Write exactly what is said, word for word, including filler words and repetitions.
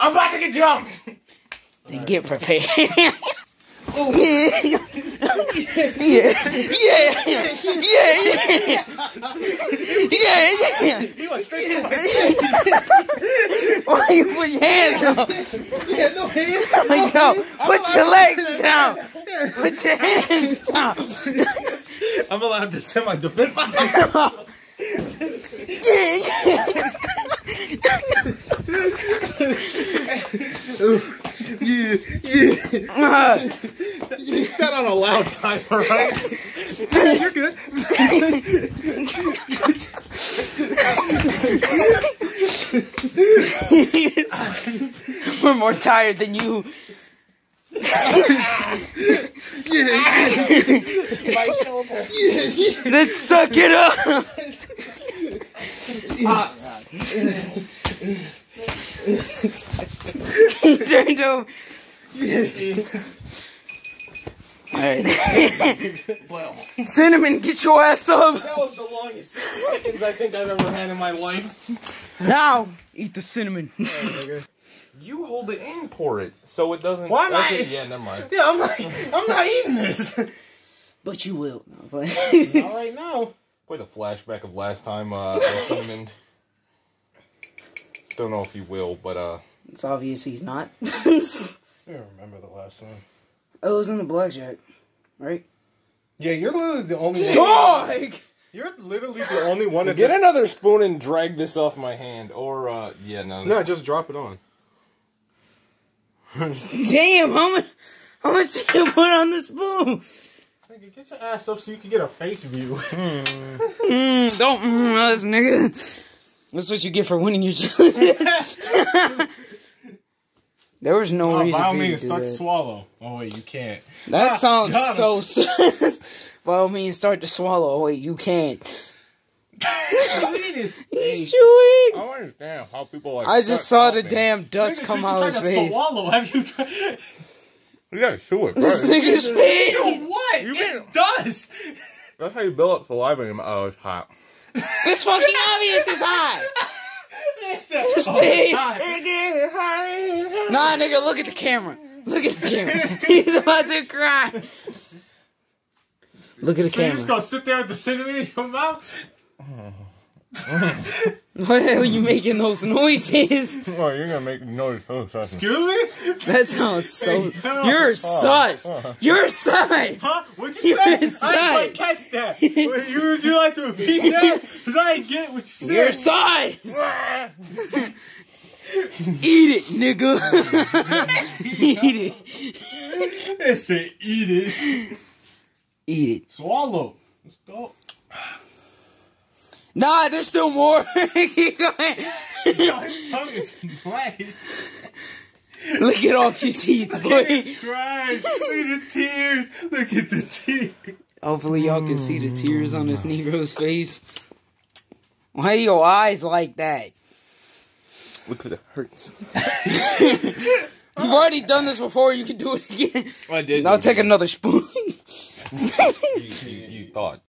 I'm about to get jumped. Right. Get prepared. Oh. Yeah. Yeah. Yeah. Yeah. Yeah. Yeah. You went straight to my head. Why you put your hands up? Yeah, no hands. No, yo, put your legs down. Put your hands down. I'm allowed to semi-defend my hand. Yeah, yeah. You sat on a loud timer, right? You're good. We're more tired than you. My shoulder. Let's suck it up. Uh, he turned over. Alright. Well. Cinnamon, get your ass up! That was the longest sixty seconds I think I've ever had in my life. Now, eat the cinnamon. Right, you hold it and pour it, so it doesn't... Why am I... Yeah, never mind. Yeah, I'm not, I'm not eating this. But you will. Not right now. Play the flashback of last time, uh, cinnamon... Don't know if you will, but uh, it's obvious he's not. I don't remember the last time. Oh, it was in the blackjack, right? Yeah, you're literally the only one. You're literally the only one. To get another spoon and drag this off my hand, or uh, yeah, no, no, just drop it on. Damn, how much? How much did you put on the spoon? Get your ass up so you can get a face view. mm. Mm, don't mm, us, nigga. That's what you get for winning your challenge. There was no oh, reason. By all means, start that. To swallow. Oh wait, you can't. That ah, sounds so sus. By all means, start to swallow. Oh wait, you can't. He's hey, chewing. I don't understand how people like. I just saw the damn dust come out of his face. Swallow? Have you? You gotta chew it. This nigga's face. Chew what? You it's dust. That's how you build up saliva in your mouth. Oh, it's hot. It's fucking obvious it's high. It's high. Nah, nigga, look at the camera. Look at the camera. He's about to cry. Look at the so camera. You just gonna sit there with the cinnamon in your mouth? Why the hell are you making those noises? Well, you're gonna make noise. Oh, excuse me? That sounds so... Hey, you're uh, sus. Uh, you're sus. Huh? What'd you you're say? Sus. I didn't catch that. Would you, would you like to repeat that? Because I didn't get what you said. You're sus. Eat it, nigga. Eat it. They say eat it. Eat it. Swallow. Let's go. Nah, there's still more. Keep going. No, his tongue is black. Look at all your teeth, boy. Look at his cries. Look at his tears. Look at the tears. Hopefully y'all can see the tears on this Negro's face. Why are your eyes like that? Because it hurts. You've already done this before. You can do it again. I did. I'll take another spoon. you, you, you thought.